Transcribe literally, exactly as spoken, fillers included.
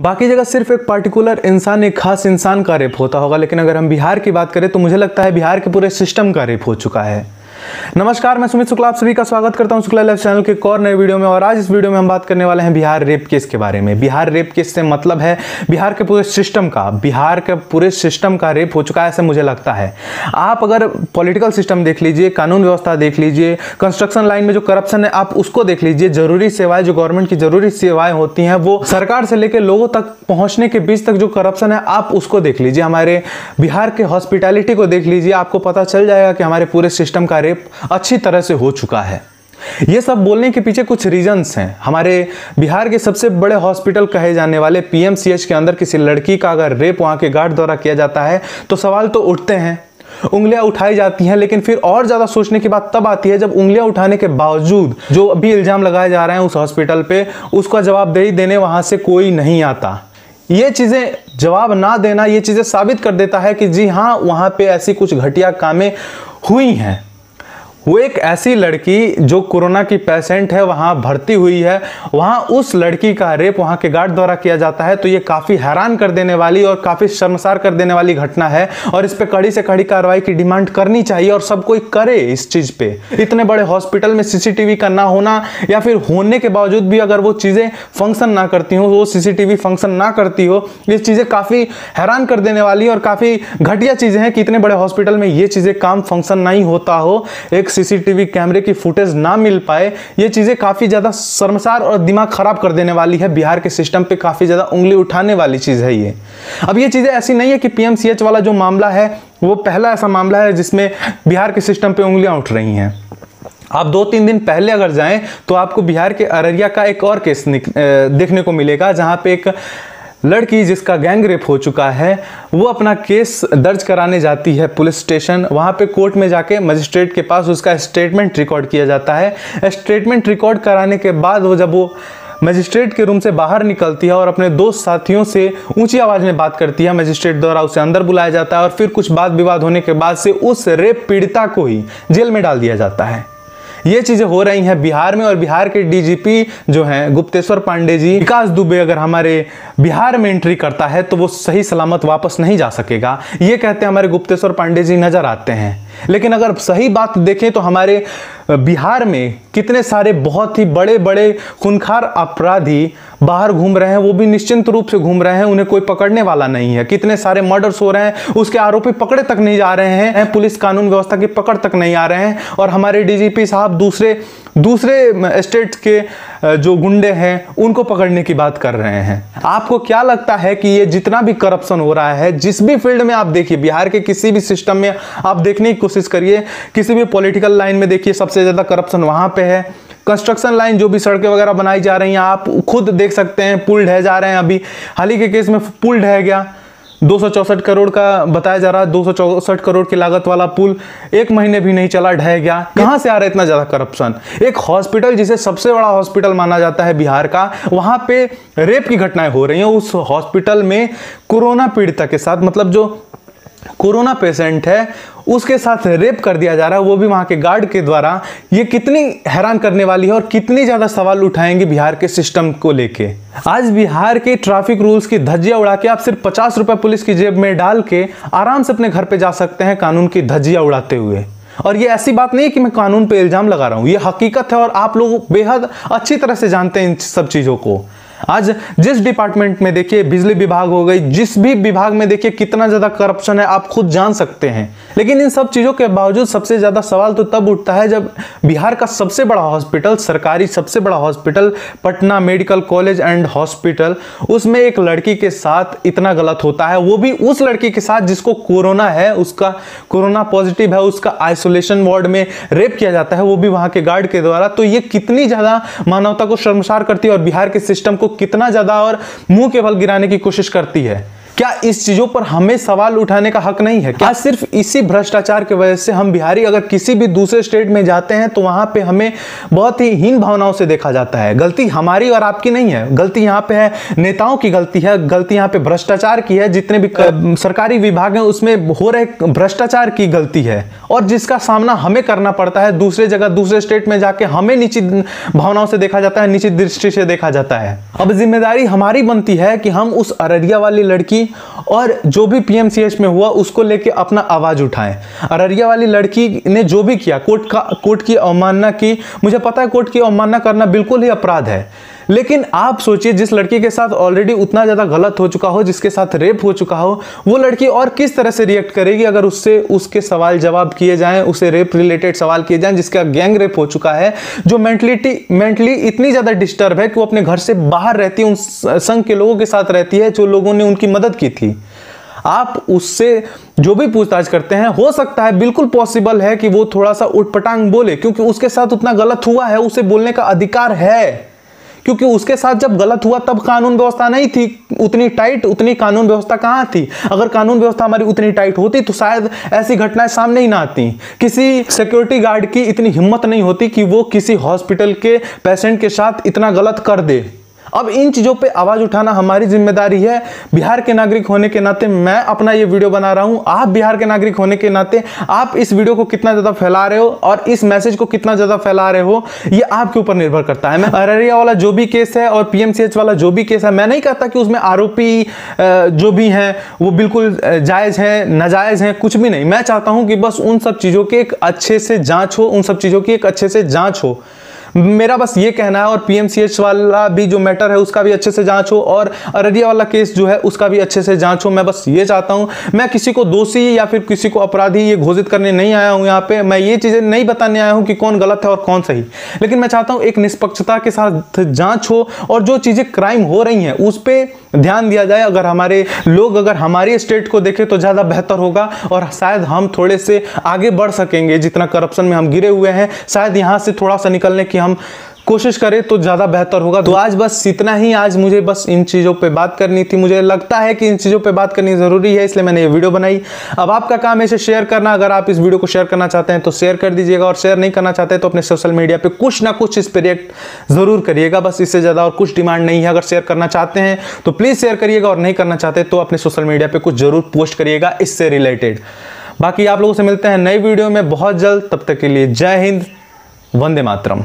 बाकी जगह सिर्फ एक पार्टिकुलर इंसान, एक खास इंसान का रेप होता होगा, लेकिन अगर हम बिहार की बात करें तो मुझे लगता है बिहार के पूरे सिस्टम का रेप हो चुका है। नमस्कार, मैं सुमित शुक्ला आप सभी का स्वागत करता हूं शुक्ला लाइफ चैनल के एक और नए वीडियो में। और आज इस वीडियो में हम बात करने वाले हैं बिहार रेप केस के बारे में। बिहार रेप केस से मतलब है बिहार के पूरे सिस्टम का, बिहार के पूरे सिस्टम का रेप हो चुका है ऐसा मुझे लगता है। आप अगर पॉलिटिकल सिस्टम देख लीजिए, कानून व्यवस्था देख लीजिए, कंस्ट्रक्शन लाइन में जो करप्शन है आप उसको देख लीजिए, जरूरी सेवाएं जो गवर्नमेंट की जरूरी सेवाएं होती हैं वो सरकार से लेकर लोगों तक पहुंचने के बीच तक जो करप्शन है आप उसको देख लीजिए, हमारे बिहार के हॉस्पिटैलिटी को देख लीजिए, आपको पता चल जाएगा कि हमारे पूरे सिस्टम का रेप अच्छी तरह से हो चुका है। ये सब बोलने के पीछे कुछ रीजंस हैं। हमारे बिहार के सबसे बड़े हॉस्पिटल कहे जाने वाले पीएमसीएच के अंदर किसी लड़की का अगर रेप वहां के गार्ड द्वारा किया जाता है तो सवाल तो उठते हैं, उंगलियां उठाई जाती हैं, लेकिन फिर और ज्यादा सोचने की बात तब आती है जब उंगलियां उठाने के बावजूद जो अभी इल्जाम लगाए जा रहे हैं उस हॉस्पिटल पर उसका जवाबदेही देने वहां से कोई नहीं आता। ये चीजें जवाब ना देना ये चीजें साबित कर देता है कि जी हाँ, वहां पर ऐसी कुछ घटिया कामें हुई हैं। वो एक ऐसी लड़की जो कोरोना की पेशेंट है वहाँ भर्ती हुई है, वहाँ उस लड़की का रेप वहाँ के गार्ड द्वारा किया जाता है, तो ये काफ़ी हैरान कर देने वाली और काफ़ी शर्मसार कर देने वाली घटना है और इस पे कड़ी से कड़ी कार्रवाई की डिमांड करनी चाहिए और सब कोई करे इस चीज़ पे। इतने बड़े हॉस्पिटल में सीसीटीवी का ना होना या फिर होने के बावजूद भी अगर वो चीज़ें फंक्शन ना करती हो, वो सीसीटीवी फंक्शन ना करती हो, ये चीज़ें काफ़ी हैरान कर देने वाली और काफ़ी घटिया चीज़ें हैं कि इतने बड़े हॉस्पिटल में ये चीज़ें काम फंक्शन नहीं होता हो, एक सीसीटीवी कैमरे की फुटेज ना मिल पाए। ये चीजें काफी ज्यादा शर्मसार और दिमाग खराब कर देने वाली है, बिहार के सिस्टम पे काफी ज्यादा उंगली उठाने वाली चीज है ये। अब ये चीजें ऐसी नहीं है कि पीएमसीएच वाला जो मामला है वो पहला ऐसा मामला है जिसमें बिहार के सिस्टम पे उंगलियां उठ रही हैं। आप दो तीन दिन पहले अगर जाएं तो आपको बिहार के अररिया का एक और केस देखने को मिलेगा, जहां पे एक लड़की जिसका गैंग रेप हो चुका है वो अपना केस दर्ज कराने जाती है पुलिस स्टेशन। वहाँ पे कोर्ट में जाके मजिस्ट्रेट के पास उसका स्टेटमेंट रिकॉर्ड किया जाता है। स्टेटमेंट रिकॉर्ड कराने के बाद वो जब वो मजिस्ट्रेट के रूम से बाहर निकलती है और अपने दोस्त साथियों से ऊंची आवाज़ में बात करती है, मजिस्ट्रेट द्वारा उसे अंदर बुलाया जाता है और फिर कुछ वाद विवाद होने के बाद से उस रेप पीड़िता को ही जेल में डाल दिया जाता है। ये चीज़ें हो रही हैं बिहार में। और बिहार के डीजीपी जो हैं गुप्तेश्वर पांडे जी, विकास दुबे, अगर हमारे बिहार में एंट्री करता है तो वो सही सलामत वापस नहीं जा सकेगा, ये कहते हमारे गुप्तेश्वर पांडे जी नज़र आते हैं। लेकिन अगर सही बात देखें तो हमारे बिहार में कितने सारे बहुत ही बड़े बड़े खूनखार अपराधी बाहर घूम रहे हैं, वो भी निश्चिंत रूप से घूम रहे हैं, उन्हें कोई पकड़ने वाला नहीं है। कितने सारे मर्डर्स हो रहे हैं, उसके आरोपी पकड़े तक नहीं जा रहे हैं, पुलिस कानून व्यवस्था की पकड़ तक नहीं आ रहे हैं। और हमारे डीजीपी साहब दूसरे दूसरे स्टेट के जो गुंडे हैं उनको पकड़ने की बात कर रहे हैं। आपको क्या लगता है कि ये जितना भी करप्शन हो रहा है जिस भी फील्ड में आप देखिए, बिहार के किसी भी सिस्टम में आप देखने की कोशिश करिए, किसी भी पॉलिटिकल लाइन में देखिए सबसे ज़्यादा करप्शन वहाँ पे है। कंस्ट्रक्शन लाइन, जो भी सड़कें वगैरह बनाई जा रही हैं आप खुद देख सकते हैं, पुल ढह जा रहे हैं। अभी हाल ही के केस में पुल ढह गया, दो सौ चौंसठ करोड़ का बताया जा रहा है, दो सौ चौंसठ करोड़ की लागत वाला पुल एक महीने भी नहीं चला, ढह गया। कहाँ से आ रहा है इतना ज़्यादा करप्शन? एक हॉस्पिटल जिसे सबसे बड़ा हॉस्पिटल माना जाता है बिहार का, वहाँ पे रेप की घटनाएं हो रही हैं। उस हॉस्पिटल में कोरोना पीड़िता के साथ, मतलब जो कोरोना पेशेंट है उसके साथ रेप कर दिया जा रहा है, वो भी वहाँ के गार्ड के द्वारा। ये कितनी हैरान करने वाली है और कितनी ज़्यादा सवाल उठाएंगे बिहार के सिस्टम को लेके। आज बिहार के ट्रैफिक रूल्स की धज्जियाँ उड़ा के आप सिर्फ पचास रुपये पुलिस की जेब में डाल के आराम से अपने घर पे जा सकते हैं कानून की धज्जियाँ उड़ाते हुए। और ये ऐसी बात नहीं है कि मैं कानून पे इल्ज़ाम लगा रहा हूँ, ये हकीकत है और आप लोग बेहद अच्छी तरह से जानते हैं इन सब चीज़ों को। आज जिस डिपार्टमेंट में देखिए, बिजली विभाग हो गई, जिस भी विभाग में देखिए कितना ज़्यादा करप्शन है आप खुद जान सकते हैं। लेकिन इन सब चीज़ों के बावजूद सबसे ज़्यादा सवाल तो तब उठता है जब बिहार का सबसे बड़ा हॉस्पिटल, सरकारी सबसे बड़ा hospital Patna medical college and hospital, उसमें एक लड़की के साथ इतना गलत होता है, वो भी उस लड़की के साथ जिसको कोरोना है, उसका कोरोना पॉजिटिव है, उसका आइसोलेशन वार्ड में रेप किया जाता है, वो भी वहाँ के गार्ड के द्वारा। तो ये कितनी ज़्यादा मानवता को शर्मसार करती है और बिहार के सिस्टम को कितना ज़्यादा और मुंह के बल गिराने की कोशिश करती है। क्या इस चीजों पर हमें सवाल उठाने का हक नहीं है? क्या सिर्फ इसी भ्रष्टाचार की वजह से हम बिहारी अगर किसी भी दूसरे स्टेट में जाते हैं तो वहां पे हमें बहुत ही हीन भावनाओं से देखा जाता है? गलती हमारी और आपकी नहीं है, गलती यहाँ पे है नेताओं की, गलती है गलती यहाँ पे भ्रष्टाचार की है, जितने भी सरकारी विभाग हैं उसमें हो रहे भ्रष्टाचार की गलती है, और जिसका सामना हमें करना पड़ता है। दूसरे जगह दूसरे स्टेट में जाके हमें नीची भावनाओं से देखा जाता है, नीची दृष्टि से देखा जाता है। अब जिम्मेदारी हमारी बनती है कि हम उस अररिया वाली लड़की और जो भी पीएमसीएच में हुआ उसको लेके अपना आवाज उठाएं। अररिया वाली लड़की ने जो भी किया, कोर्ट का कोर्ट की अवमानना की, मुझे पता है कोर्ट की अवमानना करना बिल्कुल ही अपराध है, लेकिन आप सोचिए जिस लड़की के साथ ऑलरेडी उतना ज़्यादा गलत हो चुका हो, जिसके साथ रेप हो चुका हो, वो लड़की और किस तरह से रिएक्ट करेगी अगर उससे उसके सवाल जवाब किए जाएं, उसे रेप रिलेटेड सवाल किए जाएं, जिसका गैंग रेप हो चुका है, जो मेंटलिटी मेंटली इतनी ज़्यादा डिस्टर्ब है कि वो अपने घर से बाहर रहती है, उन संघ के लोगों के साथ रहती है जो लोगों ने उनकी मदद की थी। आप उससे जो भी पूछताछ करते हैं, हो सकता है बिल्कुल पॉसिबल है कि वो थोड़ा सा उटपटांग बोले, क्योंकि उसके साथ उतना गलत हुआ है, उसे बोलने का अधिकार है, क्योंकि उसके साथ जब गलत हुआ तब कानून व्यवस्था नहीं थी उतनी टाइट, उतनी कानून व्यवस्था कहाँ थी? अगर कानून व्यवस्था हमारी उतनी टाइट होती तो शायद ऐसी घटनाएं सामने ही ना आती। किसी सिक्योरिटी गार्ड की इतनी हिम्मत नहीं होती कि वो किसी हॉस्पिटल के पेशेंट के साथ इतना गलत कर दे। अब इन चीज़ों पे आवाज़ उठाना हमारी जिम्मेदारी है। बिहार के नागरिक होने के नाते मैं अपना ये वीडियो बना रहा हूँ, आप बिहार के नागरिक होने के नाते आप इस वीडियो को कितना ज़्यादा फैला रहे हो और इस मैसेज को कितना ज़्यादा फैला रहे हो, ये आपके ऊपर निर्भर करता है। मैं अररिया वाला जो भी केस है और पीएमसीएच वाला जो भी केस है, मैं नहीं कहता कि उसमें आरोपी जो भी हैं वो बिल्कुल जायज़ हैं, नाजायज़ हैं, कुछ भी नहीं। मैं चाहता हूँ कि बस उन सब चीज़ों की एक अच्छे से जाँच हो, उन सब चीज़ों की एक अच्छे से जाँच हो, मेरा बस ये कहना है। और पीएमसीएच वाला भी जो मैटर है उसका भी अच्छे से जांच हो, और अररिया वाला केस जो है उसका भी अच्छे से जांच हो, मैं बस ये चाहता हूँ। मैं किसी को दोषी या फिर किसी को अपराधी ये घोषित करने नहीं आया हूँ, यहाँ पे मैं ये चीज़ें नहीं बताने आया हूँ कि कौन गलत है और कौन सही, लेकिन मैं चाहता हूँ एक निष्पक्षता के साथ जाँच हो और जो चीज़ें क्राइम हो रही हैं उस पर ध्यान दिया जाए। अगर हमारे लोग अगर हमारे स्टेट को देखें तो ज़्यादा बेहतर होगा और शायद हम थोड़े से आगे बढ़ सकेंगे। जितना करप्शन में हम गिरे हुए हैं, शायद यहाँ से थोड़ा सा निकलने की हम कोशिश करें तो ज़्यादा बेहतर होगा। तो आज बस इतना ही, आज मुझे बस इन चीज़ों पे बात करनी थी, मुझे लगता है कि इन चीज़ों पे बात करनी ज़रूरी है, इसलिए मैंने ये वीडियो बनाई। अब आपका काम है इसे शेयर करना। अगर आप इस वीडियो को शेयर करना चाहते हैं तो शेयर कर दीजिएगा, और शेयर नहीं करना चाहते तो अपने सोशल मीडिया पे कुछ ना कुछ इस पर रिएक्ट ज़रूर करिएगा, बस इससे ज़्यादा और कुछ डिमांड नहीं है। अगर शेयर करना चाहते हैं तो प्लीज़ शेयर करिएगा, और नहीं करना चाहते तो अपने सोशल मीडिया पर कुछ ज़रूर पोस्ट करिएगा इससे रिलेटेड। बाकी आप लोगों से मिलते हैं नई वीडियो में बहुत जल्द, तब तक के लिए जय हिंद, वंदे मातरम।